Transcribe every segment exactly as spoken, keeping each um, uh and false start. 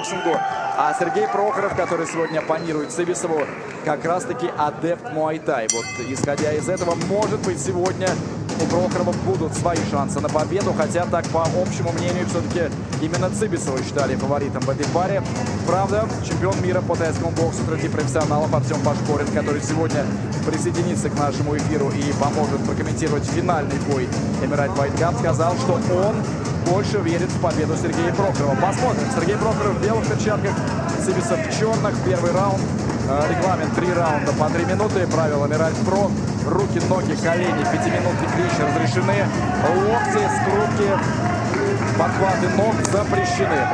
боксингу. А Сергей Прохоров, который сегодня оппонирует Цибисову, как раз-таки адепт муай-тай. Вот исходя из этого, может быть, сегодня у Прохорова будут свои шансы на победу. Хотя так, по общему мнению, все-таки именно Цибисова считали фаворитом в этой паре. Правда, чемпион мира по тайскому боксу среди профессионалов Артем Пашпорин, который сегодня присоединится к нашему эфиру и поможет прокомментировать финальный бой Emerald Fight Cup, сказал, что он больше верит в победу Сергея Прохорова. Посмотрим. Сергей Прохоров в белых перчатках, Цибисов в черных. Первый раунд. Регламент три раунда по три минуты. Правила Emerald Pro. Руки, ноги, колени, пятиминутный клинч разрешены. Локти, скрутки, подхваты ног запрещены.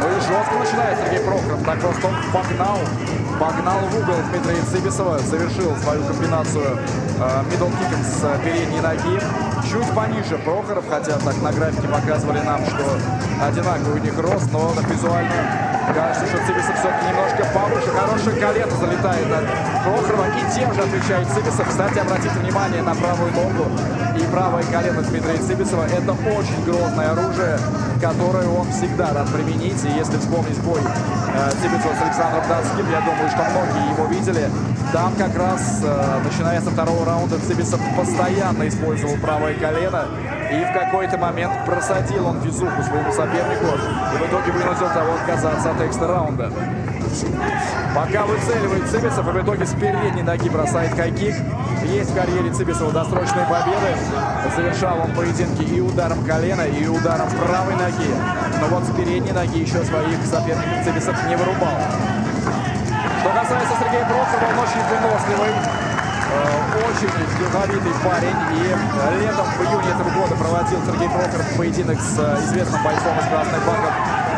Ну и жестко начинает Сергей Прохоров. Так просто он погнал, погнал в угол Дмитрия Цибисова. Завершил свою комбинацию мидл-киком с передней ноги. Чуть пониже Прохоров, хотя так на графике показывали нам, что одинаковый у них рост, но визуально кажется, что Цибисов все-таки немножко повыше. Хорошая колено залетает от Прохорова. И тем же отвечает Цибисов. Кстати, обратите внимание на правую ногу и правое колено Дмитрия Цибисова. Это очень грозное оружие, которое он всегда рад применить. И если вспомнить бой э, Цибисова с Александром Тацким, я думаю, что многие его видели. Там как раз, э, начиная со второго раунда, Цибисов постоянно использовал правое колено. И в какой-то момент просадил он везуху своему сопернику. И в итоге вынудил того отказаться от экстра раунда. Пока выцеливает Цибисов, и в итоге с передней ноги бросает хайкик. Есть в карьере Цибисова досрочные победы. Завершал он поединки и ударом колена, и ударом правой ноги. Но вот с передней ноги еще своих соперников Цибисов не вырубал. Что касается Сергея Прохорова, он очень выносливый. Очень деловитый парень, и летом, в июне этого года, проводил Сергей Прохоров поединок с известным бойцом из красных баков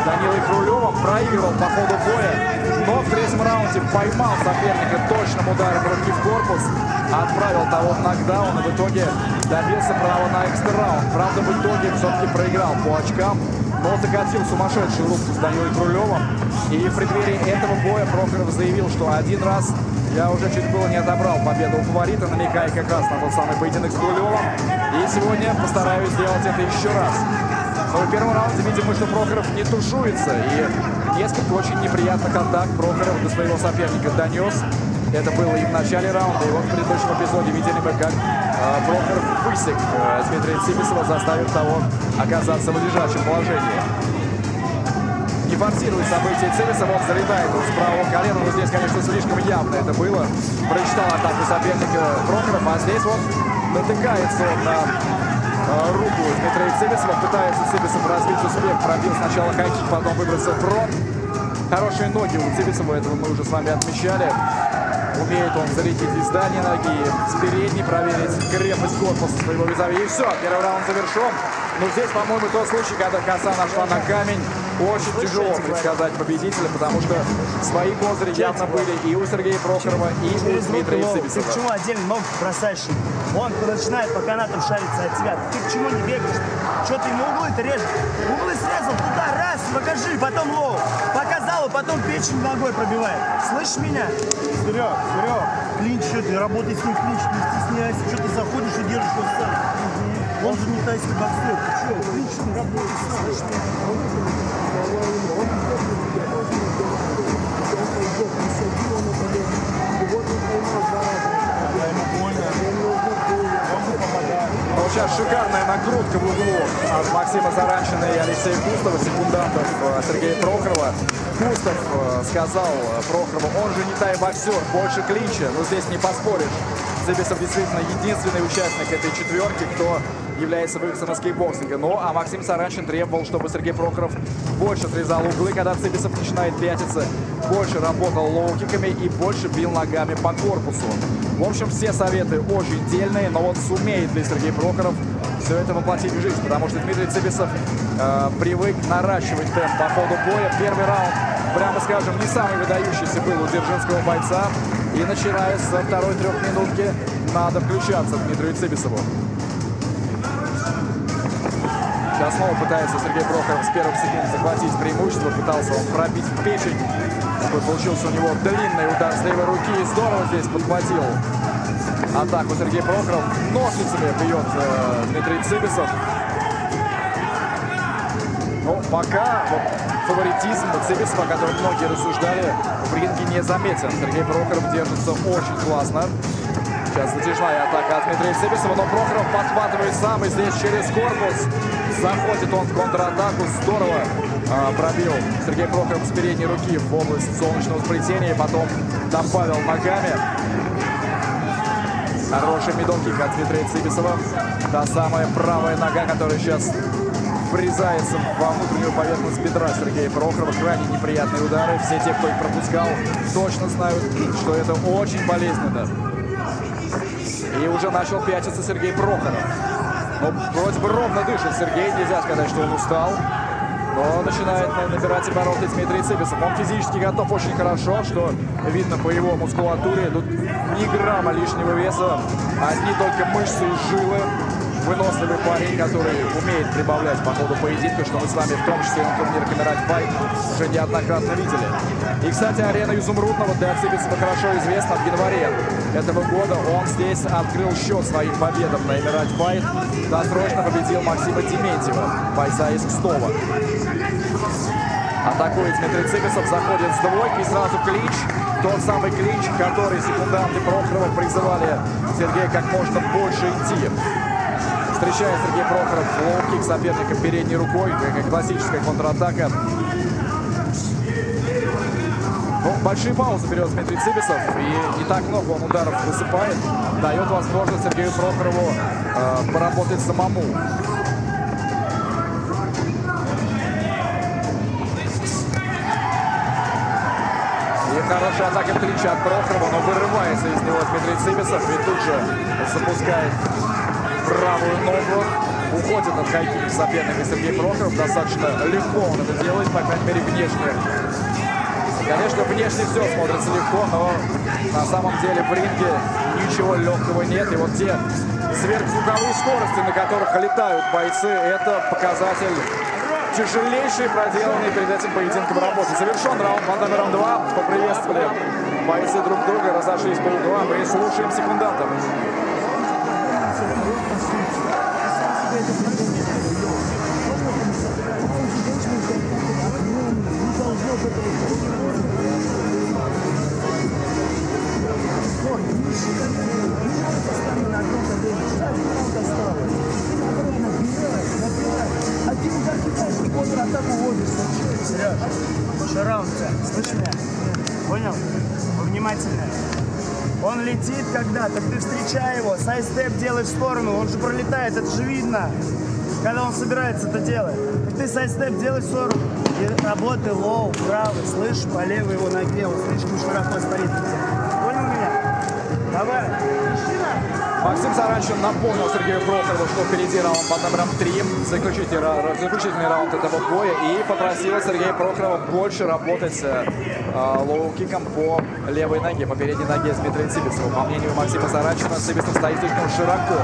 Данилой Крулёвым. Проигрывал по ходу боя, но в третьем раунде поймал соперника точным ударом руки в корпус, отправил того в нокдаун и в итоге добился права на экстра раунд. Правда, в итоге все-таки проиграл по очкам, но закатил сумасшедшую руку с Данилой Крулёвым. И в преддверии этого боя Прохоров заявил, что один раз я уже чуть было не отобрал победу у фаворита, намекая как раз на тот самый поединок с Крулёвым. И сегодня постараюсь сделать это еще раз. Но в первом раунде видим мы, что Прохоров не тушуется. И несколько очень неприятных атак Прохоров до своего соперника донес. Это было и в начале раунда, и вот в предыдущем эпизоде видели мы, как э, Прохоров высек э, Дмитрия Цибисова, заставив того оказаться в лежачем положении. Не форсирует события Цибисов, он залетает с правого колена, но здесь, конечно, слишком явно это было. Прочитал атаку соперника Прохоров, а здесь вот натыкается он на э, руку Дмитрия Цибисова, пытается Цибисов развить успех, пробил сначала хайкик, потом выбросил про. Хорошие ноги у Цибисова, этого мы уже с вами отмечали. Умеет он залететь из дальней ноги, с передней проверить крепость корпуса своего визави. И все, первый раунд завершен. Но здесь, по-моему, тот случай, когда коса нашла на камень. Очень тяжело предсказать победителя, потому что свои козыри явно были и у Сергея Прохорова, и у Дмитрия Цибисова. Ты почему отдельно ногу бросаешь? Он начинает по канатам шариться от тебя. Ты почему не бегаешь? Что ты ему углы-то режешь? Углы срезал, туда раз, покажи, потом лоу. Показал, а потом печень ногой пробивает. Слышишь меня? Серег, Серег, клинч, что ты, работай с ним клинч, не стесняйся. Что ты заходишь и держишь его сам? Он же не тайский боксер. Ты что, клинч, ты работай с ним. Сейчас шикарная накрутка в углу от Максима Заранчина и Алексея Кустова, секундантов Сергея Прохорова. Кустов сказал Прохорову, он же не тай-боксер, больше клинча, но здесь не поспоришь. Цибисов действительно единственный участник этой четверки, кто является выходцем из кейбоксинга. Ну, а Максим Заранчин требовал, чтобы Сергей Прохоров больше срезал углы, когда Цибисов начинает пятиться, больше работал лоу-киками и больше бил ногами по корпусу. В общем, все советы очень дельные, но вот сумеет ли Сергей Прохоров все это воплотить в жизнь, потому что Дмитрий Цибисов э, привык наращивать темп по ходу боя. Первый раунд, прямо скажем, не самый выдающийся был у дзержинского бойца. И начиная со второй трехминутки надо включаться Дмитрию Цибисову. Сейчас снова пытается Сергей Прохоров с первых секунд захватить преимущество. Пытался он пробить в печень. Такой получился у него длинный удар с левой руки. И здорово здесь подхватил атаку Сергей Прохоров. Ножницами бьет э, Дмитрий Цибисов. Но пока вот фаворитизм Цибисова, о котором многие рассуждали, в ринге не заметен. Сергей Прохоров держится очень классно. Сейчас затяжная атака от Дмитрия Цибисова, но Прохоров подхватывает сам и здесь через корпус. Заходит он в контратаку. Здорово э, пробил Сергей Прохоров с передней руки в область солнечного сплетения. Потом добавил ногами. Хороший мидл-кик от Дмитрия Цибисова. Та самая правая нога, которая сейчас врезается во внутреннюю поверхность бедра Сергея Прохорова. Крайне неприятные удары. Все те, кто их пропускал, точно знают, что это очень болезненно. И уже начал пятиться Сергей Прохоров. Но вроде бы ровно дышит Сергей. Нельзя сказать, что он устал. Но начинает набирать обороты Дмитрий Цибисов. Он физически готов очень хорошо, что видно по его мускулатуре. Тут ни грамма лишнего веса, одни только мышцы и жилы. Выносливый парень, который умеет прибавлять по ходу поединка, что мы с вами в том числе на турнире Emerald Fight уже неоднократно видели. И, кстати, арена Изумрудного для Цибисова хорошо известна. В январе этого года он здесь открыл счет своим победам на Emerald Fight. Досрочно победил Максима Дементьева, бойца из Кстова. Атакует Дмитрий Цибисов, заходит с двойки, сразу клинч. Тот самый клинч, который секунданты Прохорова призывали Сергея как можно больше идти. Встречает Сергей Прохоров лоу-кик соперника передней рукой. Как классическая контратака. Но большие паузы берет Дмитрий Цибисов. И не так много он ударов высыпает. Дает возможность Сергею Прохорову э, поработать самому. Хорошая атака клинча от Прохорова, но вырывается из него Дмитрий Цибисов и тут же запускает правую ногу. Уходит от хайкинга соперника Сергей Прохоров. Достаточно легко он это делает, по крайней мере, внешне. Конечно, внешне все смотрится легко, но на самом деле в ринге ничего легкого нет. И вот те сверхзвуковые скорости, на которых летают бойцы, это показатель тяжелейшие проделанные перед этим поединком работы. Завершен раунд под номером два. Поприветствовали бойцы друг друга, разошлись по углам и слушаем секундантов. Сереж, шаровка, слышь меня? Понял? Внимательно. Он летит когда, так ты встречай его, сайдстеп делай в сторону, он же пролетает, это же видно. Когда он собирается это делать, ты сайдстеп делай в сторону. И работай лоу, правый, слышь, по левой его ноге, он слишком широко стоит. Понял меня? Давай. Максим Заранчин напомнил Сергею Прохорову, что впереди раунд под номером три, заключительный раунд, заключительный раунд этого боя, и попросил Сергея Прохорова больше работать э, лоу-киком по левой ноге, по передней ноге с Дмитрием Цибисовым. По мнению Максима Заранчина, Цибисов стоит слишком широко.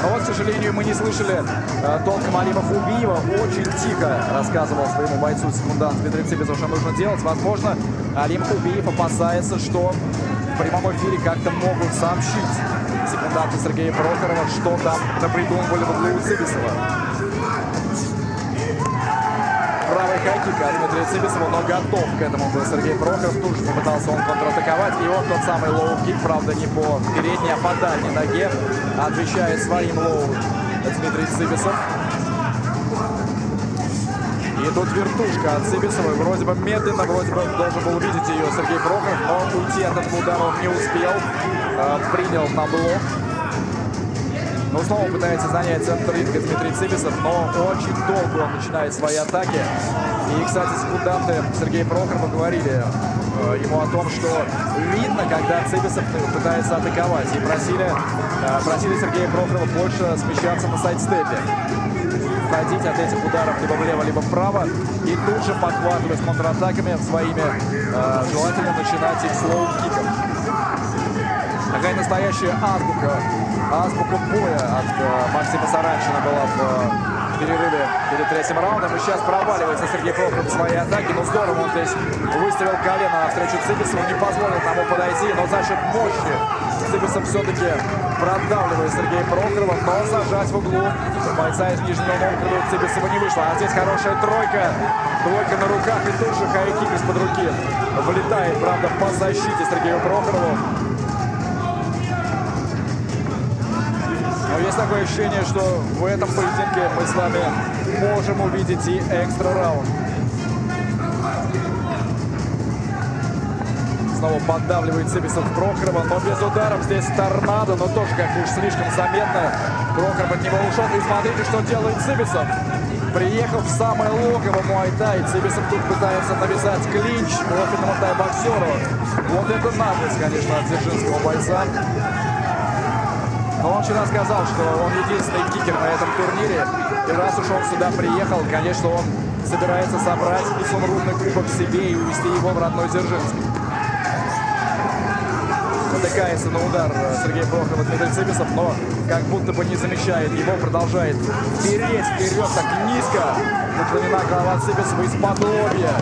Но вот, к сожалению, мы не слышали э, толком Алима Фубиева. Очень тихо рассказывал своему бойцу секундант Дмитрий Цибисов, что нужно делать. Возможно, Алим Фубиев опасается, что в прямом эфире как-то могут сообщить секунданты Сергея Прохорова, что там напридумывали в углу Цибисова. Правый хайкик от Дмитрия Цибисова, но готов к этому был Сергей Прохоров. Тут же попытался он контратаковать. И вот тот самый лоу-кик, правда, не по передней, а по дальней ноге. Отвечает своим лоу Дмитрий Цибисов. И тут вертушка от Цибисова. Вроде бы медленно, вроде бы должен был увидеть ее Сергей Прохоров, но уйти от этого удара он не успел. Э, принял на блок. Но снова пытается занять центр ринга Дмитрий Цибисов, но очень долго он начинает свои атаки. И, кстати, секунданты Сергея Прохорова говорили э, ему о том, что видно, когда Цибисов пытается атаковать. И просили, э, просили Сергея Прохорова больше смещаться на сайдстепе. Уходить от этих ударов либо влево, либо вправо. И тут же подхватывать контратаками своими. Э, желательно начинать их с лоу-киком. Такая настоящая азбука. Азбука боя от э, Максима Саранчина была в э, перерыве перед третьим раундом. И сейчас проваливается Сергей Прохоров в своей атаке. Ну здорово, он здесь выставил колено навстречу Цибисову. Не позволил тому подойти, но за счет мощи Цибисов все-таки продавливает Сергея Прохорова, но зажать в углу бойца из Нижнего Новгорода Цибисова не вышло. А здесь хорошая тройка, двойка на руках, и тут же хайкик из-под руки влетает, правда, по защите Сергею Прохорову. Но есть такое ощущение, что в этом поединке мы с вами можем увидеть и экстра раунд. Снова поддавливает Цибисов Прохорова, но без ударов. Здесь торнадо, но тоже как уж слишком заметно. Прохоров от него ушел. И смотрите, что делает Цибисов. Приехал в самое логово муайтай. Цибисов тут пытается навязать клинч профильному тай-боксеру. Вот это наглость, конечно, от дзержинского бойца. Но он вчера сказал, что он единственный кикер на этом турнире. И раз уж он сюда приехал, конечно, он собирается собрать изумрудный кубок себе и увезти его в родной Дзержинск. Натыкается на удар Сергей Прохоров от Дмитрия Цибисова, но как будто бы не замечает его, продолжает переть вперед так низко. Наклонена голова Цибисова из-под лобья.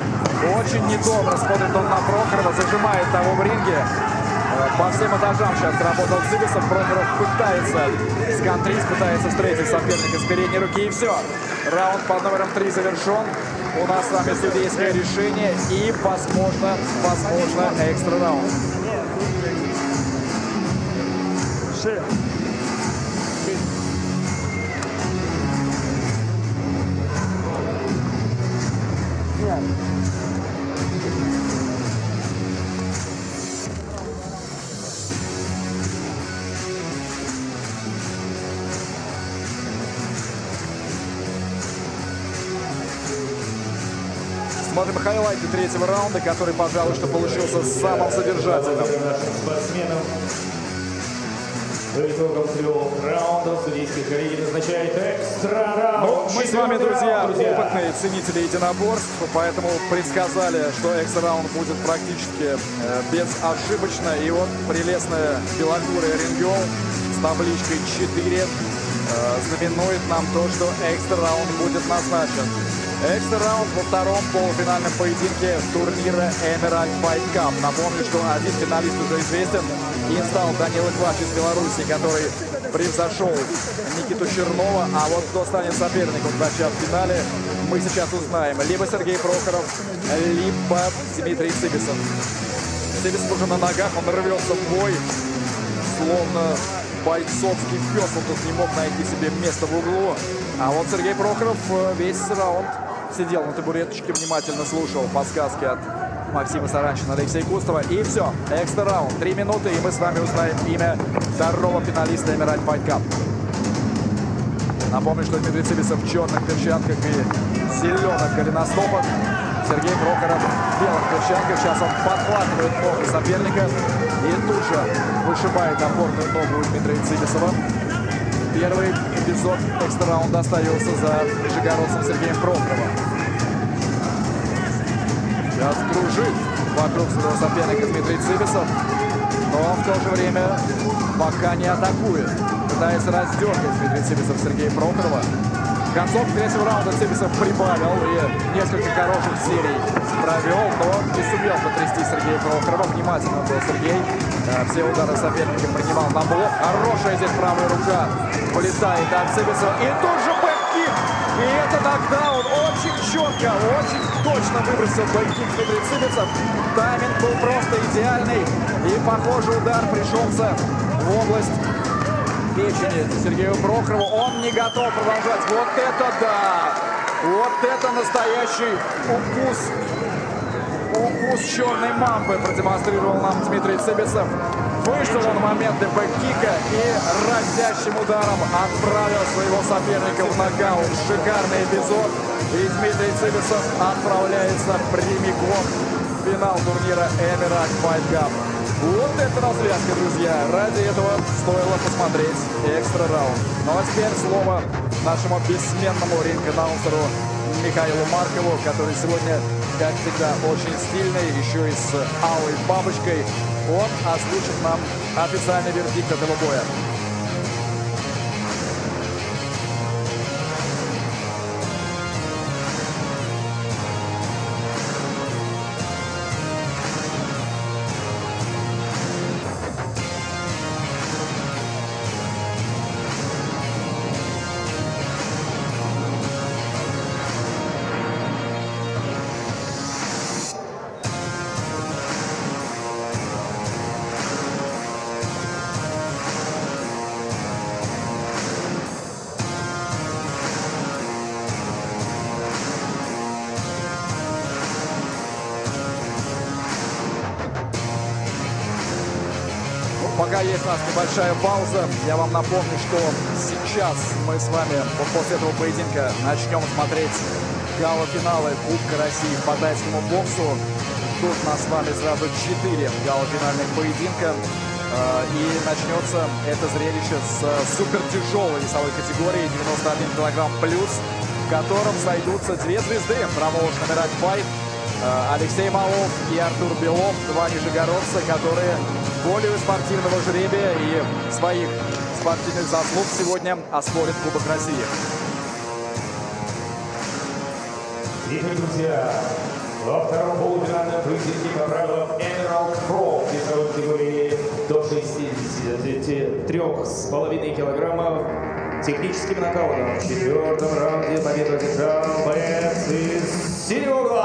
Очень недобро смотрит он на Прохорова, зажимает того в ринге. По всем этажам сейчас работал Цибисов. Прохоров пытается сконтрить, пытается встретить соперника с передней руки, и все. Раунд под номером три завершен. У нас с вами судейское решение и, возможно, возможно, экстра раунд. Смотрим хайлайты третьего раунда, который, пожалуй, что получился самым содержательным. По итогам трех раундов судейский коллеги назначает экстра раунд. Ну, мы с вами, друзья, друзья, опытные ценители единоборств, поэтому предсказали, что экстра раунд будет практически э, безошибочно. И вот прелестная белокурая рингел с табличкой четыре э, знаменует нам то, что экстра раунд будет назначен. Экстра раунд во втором полуфинальном поединке турнира Emerald Fight Cup. Напомню, что один финалист уже известен. И стал Данила Квач из Беларуси, который превзошел Никиту Чернова. А вот кто станет соперником Квача в финале, мы сейчас узнаем. Либо Сергей Прохоров, либо Дмитрий Цибисов. Цибисов уже на ногах, он рвется в бой. Словно бойцовский пес, он тут не мог найти себе место в углу. А вот Сергей Прохоров весь раунд сидел на табуреточке, внимательно слушал подсказки от Максима Заранчина, Алексея Кустова. И все. Экстра раунд. Три минуты, и мы с вами узнаем имя второго финалиста Emerald Fight Cup. Напомню, что Дмитрий Цибисов в черных перчатках и зеленых голеностопах. Сергей Прохоров в белых перчатках. Сейчас он подхватывает ногу соперника и тут же вышибает опорную ногу у Дмитрия Цибисова. Первый эпизод экстра раунда остается за нижегородцем Сергеем Прохоровым. Сейчас кружит вокруг своего соперника Дмитрий Цибисов, но в то же время пока не атакует. Пытается раздергать Дмитрий Цибисов Сергея Прохорова. В концовке третьего раунда Цибисов прибавил и несколько хороших серий провел, но не сумел потрясти Сергея Прохорова. Внимательно был Сергей. Все удары соперника принимал на блок. Хорошая здесь правая рука вылетает от Цибисова. И тут же бэккик. И это нокдаун. Очень четко, очень точно выбросил бэккик Дмитрий Цибисов. Тайминг был просто идеальный. И, похоже, удар пришелся в область печени Сергею Прохорову. Он не готов продолжать. Вот это да! Вот это настоящий укус. Укус черной мамбы продемонстрировал нам Дмитрий Цибисов. Вышел он в моменты бэккика и разящим ударом отправил своего соперника в нокаут. Шикарный эпизод. И Дмитрий Цибисов отправляется прямиком в финал турнира Emerald Fight Cup. Вот это развязка, друзья. Ради этого стоило посмотреть экстра раунд. Ну а теперь слово нашему бессменному ринг-анаунсеру Михаилу Маркову, который сегодня, как всегда, очень стильный, еще и с алой бабочкой. Он озвучит нам официальный вердикт этого боя. пока есть у нас небольшая пауза. Я вам напомню, что сейчас мы с вами вот после этого поединка начнем смотреть гала-финалы Кубка России по тайскому боксу. Тут у нас с вами сразу четыре гала-финальных поединка. И начнется это зрелище с супертяжелой весовой категории девяносто один килограмм плюс, в котором сойдутся две звезды промоушена Emerald Fight, Алексей Малов и Артур Белов, два нижегородца, которые более спортивного жребия и своих спортивных заслуг сегодня оспорят Кубок России. И, друзья, во втором полуфинальном поединке по правилам Emerald Pro в весовой категории до шестидесяти трёх с половиной килограммов техническим нокаутом в четвертом раунде победу одержал боец из Серега.